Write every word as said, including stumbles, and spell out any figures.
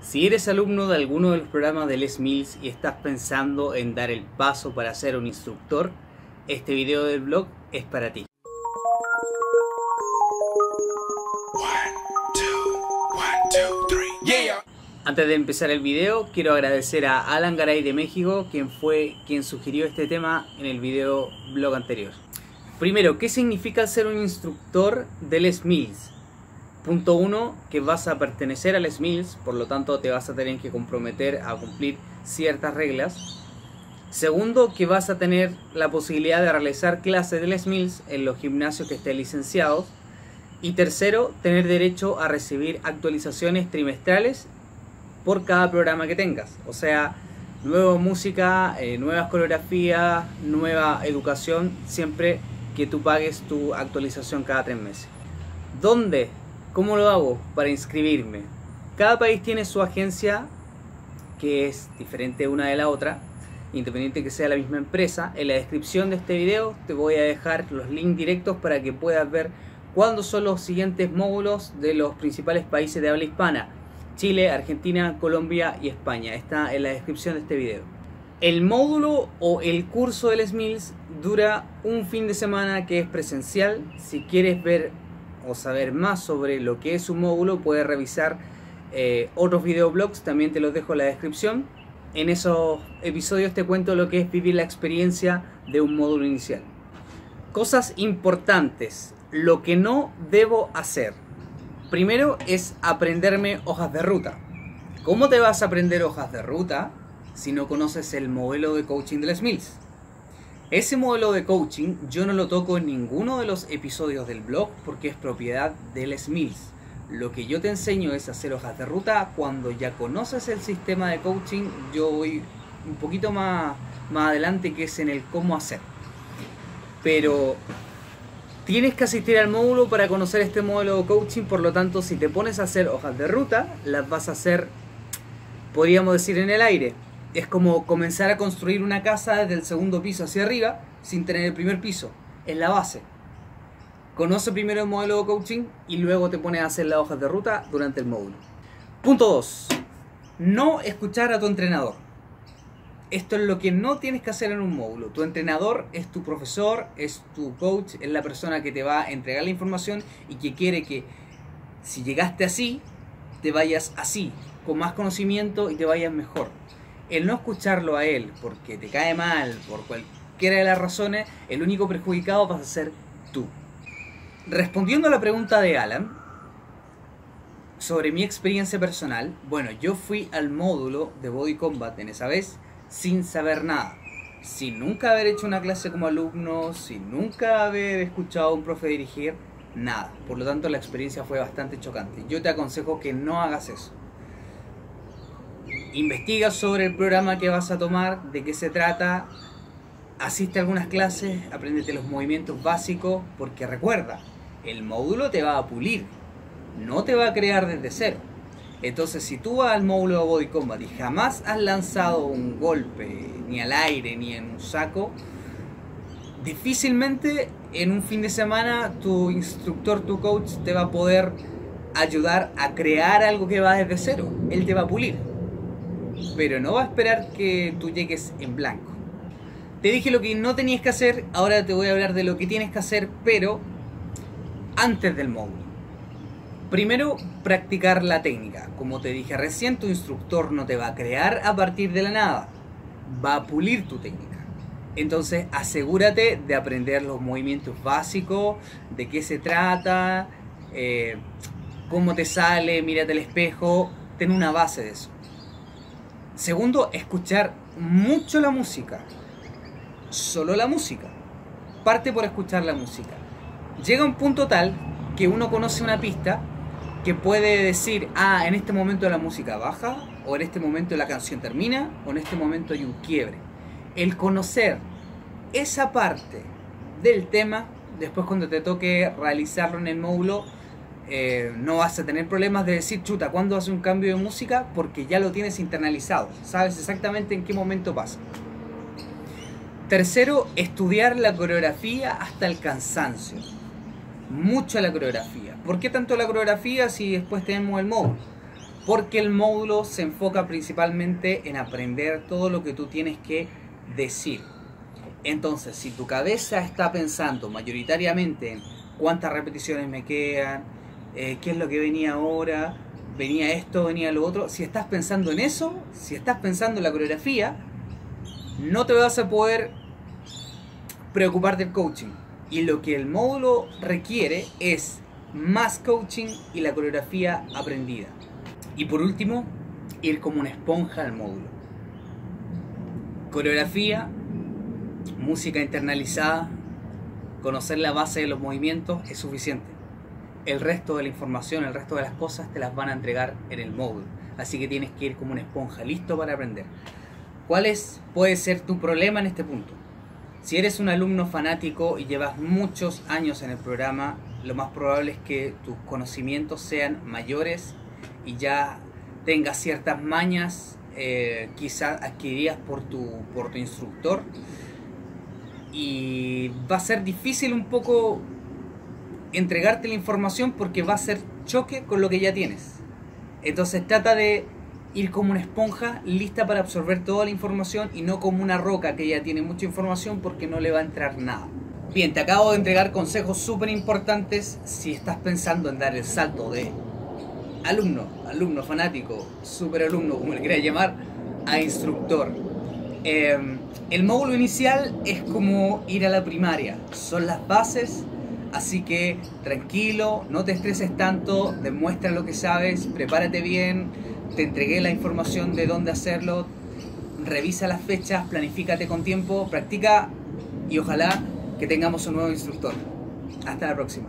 Si eres alumno de alguno de los programas de Les Mills y estás pensando en dar el paso para ser un instructor, este video del blog es para ti. Antes de empezar el video, quiero agradecer a Alan Garay de México, quien fue quien sugirió este tema en el video blog anterior. Primero, ¿qué significa ser un instructor de Les Mills? Punto uno, que vas a pertenecer a Les Mills, por lo tanto te vas a tener que comprometer a cumplir ciertas reglas. Segundo, que vas a tener la posibilidad de realizar clases de Les Mills en los gimnasios que estén licenciados. Y tercero, tener derecho a recibir actualizaciones trimestrales por cada programa que tengas, o sea, nueva música, eh, nuevas coreografías, nueva educación, siempre que tú pagues tu actualización cada tres meses. ¿Dónde? ¿Cómo lo hago para inscribirme? Cada país tiene su agencia, que es diferente una de la otra, independiente que sea la misma empresa. En la descripción de este video te voy a dejar los links directos para que puedas ver cuándo son los siguientes módulos de los principales países de habla hispana: Chile, Argentina, Colombia y España. Está en la descripción de este video. El módulo o el curso de Les Mills dura un fin de semana, que es presencial. Si quieres ver o saber más sobre lo que es un módulo, puedes revisar eh, otros videoblogs, también te los dejo en la descripción. En esos episodios te cuento lo que es vivir la experiencia de un módulo inicial. Cosas importantes, lo que no debo hacer. Primero es aprenderme hojas de ruta. ¿Cómo te vas a aprender hojas de ruta si no conoces el modelo de coaching de Les Mills? Ese modelo de coaching yo no lo toco en ninguno de los episodios del blog porque es propiedad de Les Mills. Lo que yo te enseño es hacer hojas de ruta. Cuando ya conoces el sistema de coaching, yo voy un poquito más, más adelante, que es en el cómo hacer. Pero tienes que asistir al módulo para conocer este modelo de coaching, por lo tanto si te pones a hacer hojas de ruta, las vas a hacer, podríamos decir, en el aire. Es como comenzar a construir una casa desde el segundo piso hacia arriba sin tener el primer piso, es la base. Conoce primero el modelo de coaching y luego te pones a hacer las hojas de ruta durante el módulo. Punto dos. No escuchar a tu entrenador. Esto es lo que no tienes que hacer en un módulo. Tu entrenador es tu profesor, es tu coach, es la persona que te va a entregar la información y que quiere que, si llegaste así, te vayas así, con más conocimiento y te vayas mejor. El no escucharlo a él porque te cae mal, por cualquiera de las razones, el único perjudicado vas a ser tú. Respondiendo a la pregunta de Alan sobre mi experiencia personal, bueno, yo fui al módulo de Body Combat en esa vez sin saber nada, sin nunca haber hecho una clase como alumno, sin nunca haber escuchado a un profe dirigir, nada. Por lo tanto, la experiencia fue bastante chocante. Yo te aconsejo que no hagas eso. Investiga sobre el programa que vas a tomar, de qué se trata, asiste a algunas clases, apréndete los movimientos básicos, porque recuerda, el módulo te va a pulir, no te va a crear desde cero. Entonces, si tú vas al módulo de Body Combat y jamás has lanzado un golpe, ni al aire, ni en un saco, difícilmente en un fin de semana tu instructor, tu coach, te va a poder ayudar a crear algo que va desde cero. Él te va a pulir, pero no va a esperar que tú llegues en blanco. Te dije lo que no tenías que hacer, ahora te voy a hablar de lo que tienes que hacer, pero antes del módulo. Primero, practicar la técnica. Como te dije recién, tu instructor no te va a crear a partir de la nada, va a pulir tu técnica. Entonces, asegúrate de aprender los movimientos básicos, de qué se trata, eh, cómo te sale, mírate al espejo, ten una base de eso. Segundo, escuchar mucho la música, solo la música. Parte por escuchar la música. Llega un punto tal que uno conoce una pista, que puede decir, ah, en este momento la música baja, o en este momento la canción termina, o en este momento hay un quiebre. El conocer esa parte del tema, después cuando te toque realizarlo en el módulo, eh, no vas a tener problemas de decir, chuta, ¿cuándo hace un cambio de música? Porque ya lo tienes internalizado, sabes exactamente en qué momento pasa. Tercero, estudiar la coreografía hasta el cansancio. Mucho la coreografía. ¿Por qué tanto la coreografía si después tenemos el módulo? porque el módulo se enfoca principalmente en aprender todo lo que tú tienes que decir. Entonces, si tu cabeza está pensando mayoritariamente en cuántas repeticiones me quedan, eh, qué es lo que venía ahora, venía esto, venía lo otro, si estás pensando en eso, si estás pensando en la coreografía, no te vas a poder preocupar del coaching. Y lo que el módulo requiere es más coaching y la coreografía aprendida. Y por último, ir como una esponja al módulo. Coreografía, música internalizada, conocer la base de los movimientos es suficiente. El resto de la información, el resto de las cosas te las van a entregar en el módulo. Así que tienes que ir como una esponja, listo para aprender. ¿Cuál es, puede ser tu problema en este punto? Si eres un alumno fanático y llevas muchos años en el programa, lo más probable es que tus conocimientos sean mayores y ya tengas ciertas mañas, eh, quizás adquiridas por tu, por tu instructor. Y va a ser difícil un poco entregarte la información porque va a ser choque con lo que ya tienes. Entonces trata de ir como una esponja lista para absorber toda la información y no como una roca que ya tiene mucha información porque no le va a entrar nada. Bien, te acabo de entregar consejos súper importantes si estás pensando en dar el salto de alumno, alumno fanático, super alumno, como le quieras llamar, a instructor. Eh, el módulo inicial es como ir a la primaria, son las bases. Así que tranquilo, no te estreses tanto, demuestra lo que sabes, prepárate bien, te entregué la información de dónde hacerlo, revisa las fechas, planifícate con tiempo, practica y ojalá que tengamos un nuevo instructor. Hasta la próxima.